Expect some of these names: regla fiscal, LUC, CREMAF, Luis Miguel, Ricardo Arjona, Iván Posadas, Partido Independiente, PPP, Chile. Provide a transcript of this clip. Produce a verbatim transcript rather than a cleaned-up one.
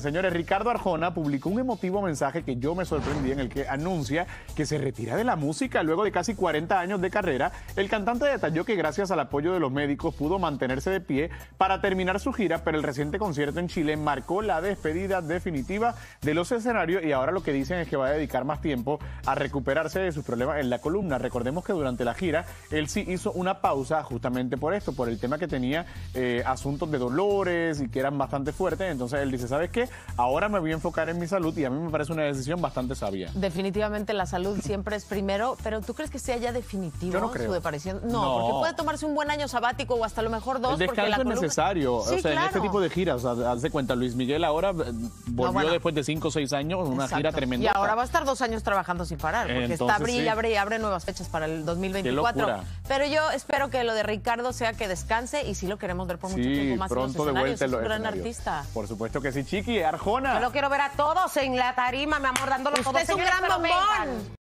Señores, Ricardo Arjona publicó un emotivo mensaje que yo me sorprendí, en el que anuncia que se retira de la música. Luego de casi cuarenta años de carrera, el cantante detalló que gracias al apoyo de los médicos pudo mantenerse de pie para terminar su gira, pero el reciente concierto en Chile marcó la despedida definitiva de los escenarios y ahora lo que dicen es que va a dedicar más tiempo a recuperarse de sus problemas en la columna. Recordemos que durante la gira él sí hizo una pausa justamente por esto, por el tema que tenía eh, asuntos de dolores y que eran bastante fuertes. Entonces él dice, ¿sabes qué? Ahora me voy a enfocar en mi salud y a mí me parece una decisión bastante sabia. Definitivamente la salud siempre es primero, pero ¿tú crees que sea ya definitivo? Yo no creo. Su desaparición? No, no, porque puede tomarse un buen año sabático o hasta lo mejor dos. El descanso porque la columna... es necesario, sí, o sea, claro. En este tipo de giras, haz de cuenta, Luis Miguel ahora volvió no, bueno. después de cinco o seis años, una Exacto. gira tremenda. Y ahora va a estar dos años trabajando sin parar, porque Entonces, está abre sí. y abre y abre nuevas fechas para el dos mil veinticuatro. Qué locura. Pero yo espero que lo de Ricardo sea que descanse y sí lo queremos ver por sí, mucho tiempo más pronto en los escenarios. De vuelta es un gran artista. Por supuesto que sí, Chiqui. Arjona. Yo lo quiero ver a todos en la tarima, mi amor, dándolo todo. Usted es un gran bombón.